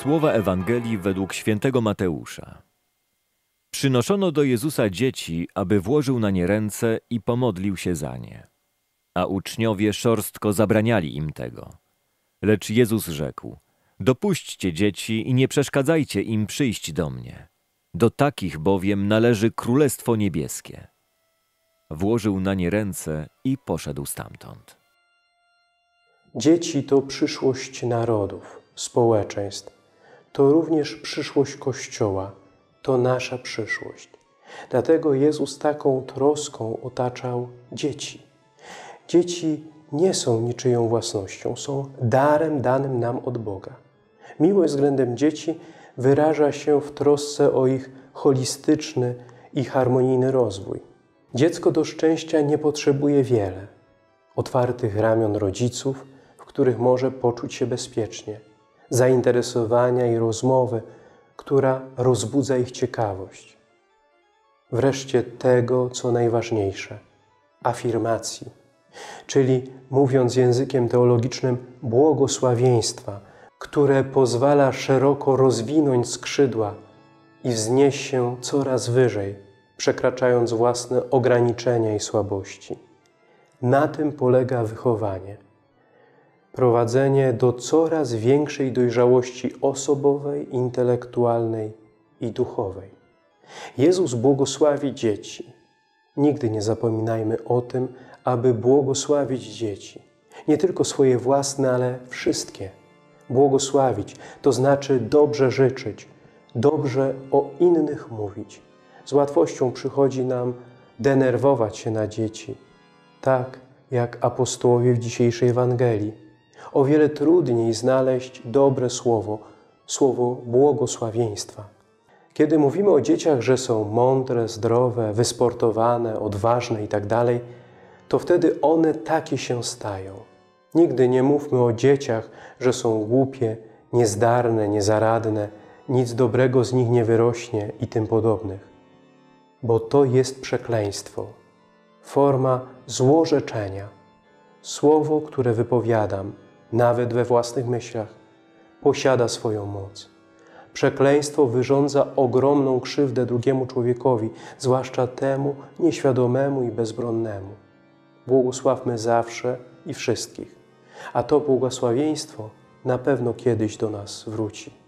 Słowa Ewangelii według świętego Mateusza. Przynoszono do Jezusa dzieci, aby włożył na nie ręce i pomodlił się za nie. A uczniowie szorstko zabraniali im tego. Lecz Jezus rzekł: dopuśćcie dzieci i nie przeszkadzajcie im przyjść do mnie. Do takich bowiem należy Królestwo Niebieskie. Włożył na nie ręce i poszedł stamtąd. Dzieci to przyszłość narodów, społeczeństw. To również przyszłość Kościoła. To nasza przyszłość. Dlatego Jezus taką troską otaczał dzieci. Dzieci nie są niczyją własnością, są darem danym nam od Boga. Miłość względem dzieci wyraża się w trosce o ich holistyczny i harmonijny rozwój. Dziecko do szczęścia nie potrzebuje wiele. Otwartych ramion rodziców, w których może poczuć się bezpiecznie. Zainteresowania i rozmowy, która rozbudza ich ciekawość. Wreszcie tego, co najważniejsze – afirmacji, czyli mówiąc językiem teologicznym błogosławieństwa, które pozwala szeroko rozwinąć skrzydła i wznieść się coraz wyżej, przekraczając własne ograniczenia i słabości. Na tym polega wychowanie. Prowadzenie do coraz większej dojrzałości osobowej, intelektualnej i duchowej. Jezus błogosławi dzieci. Nigdy nie zapominajmy o tym, aby błogosławić dzieci. Nie tylko swoje własne, ale wszystkie. Błogosławić to znaczy dobrze życzyć, dobrze o innych mówić. Z łatwością przychodzi nam denerwować się na dzieci, tak jak apostołowie w dzisiejszej Ewangelii. O wiele trudniej znaleźć dobre słowo, słowo błogosławieństwa. Kiedy mówimy o dzieciach, że są mądre, zdrowe, wysportowane, odważne itd., to wtedy one takie się stają. Nigdy nie mówmy o dzieciach, że są głupie, niezdarne, niezaradne, nic dobrego z nich nie wyrośnie i tym podobnych. Bo to jest przekleństwo, forma złorzeczenia, słowo, które wypowiadam, nawet we własnych myślach, posiada swoją moc. Przekleństwo wyrządza ogromną krzywdę drugiemu człowiekowi, zwłaszcza temu nieświadomemu i bezbronnemu. Błogosławmy zawsze i wszystkich, a to błogosławieństwo na pewno kiedyś do nas wróci.